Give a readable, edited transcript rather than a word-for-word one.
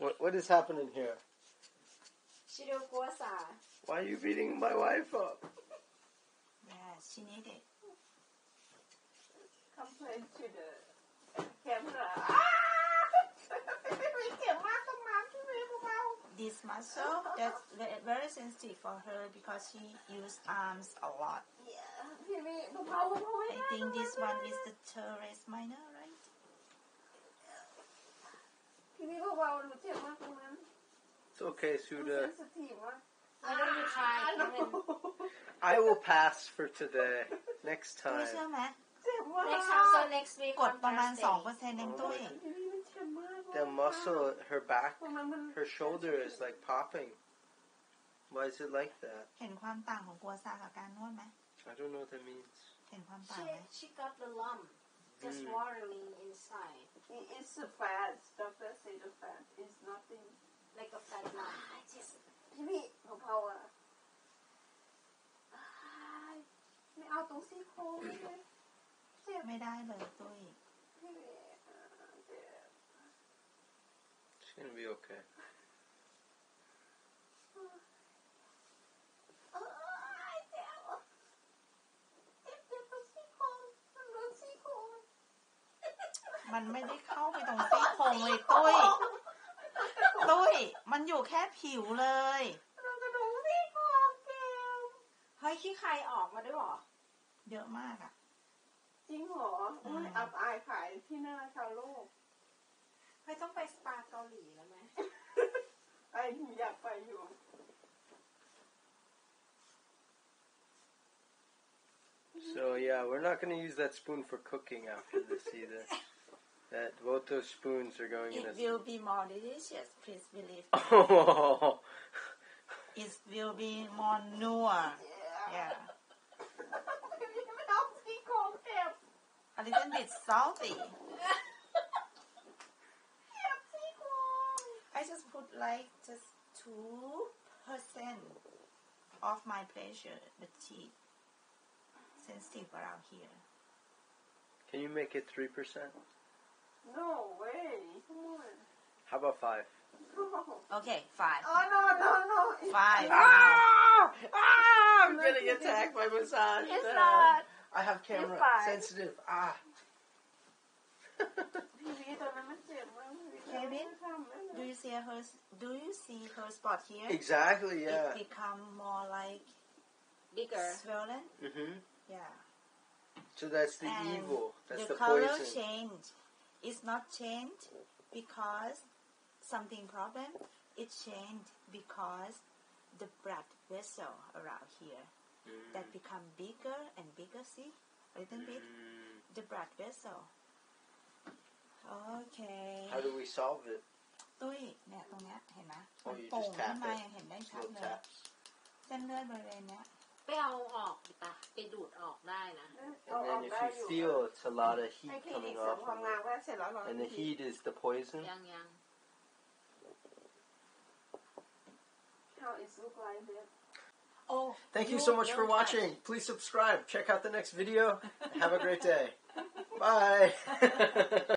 What is happening here? Why are you beating my wife up? Yeah, she needed it. Complain to the camera. Ah! This muscle, that's very sensitive for her because she used arms a lot. Yeah. I think this one is the teres minor, right? It's okay, Suda. Why don't you try? I will pass for today. Next time. Next time, so next week on Thursday. The muscle, her back, her shoulder is like popping. Why is it like that? I don't know what that means. She got the lump. Just warming inside. It's a fat. Doctor said the fat is nothing like a fat lump. Just give me no power. It's gonna be okay.มันไม่ได้เข้าไปตรงซี่โครงเลยตุ้ยมันอยู่แค่ผิวเลยเฮ้ยขี้ใครออกมาด้วยหรอเยอะมากอ่ะ So yeah, we're not going to use that spoon for cooking after this either. That both those spoons are going in. It will be more delicious, please believe. Oh. It will be more newer. Yeah. A little bit salty. I just put like just 2% of my pressure, the tea. Sensitive around here. Can you make it 3%? No way. Come on. How about 5? No. Okay, 5. Oh no. 5. Ah! Ah! I'm getting attacked by massage. It's not. I have camera sensitive. Ah. Kevin, do you see her spot here? Exactly. Yeah. It become more like bigger, swollen. Mhm. Yeah. So that's the evil. That's the poison. The color change. It's not changed because something problem. It changed because the blood vessel around here. That become bigger and bigger, see? A little bit. The blood vessel. Okay. How do we solve it? Oh, you just tap it. Slow taps. And then if you feel it's a lot of heat coming off of it. And the heat is the poison? How it looks like that? Oh, thank you so much for watching. Please subscribe. Check out the next video. Have a great day. Bye.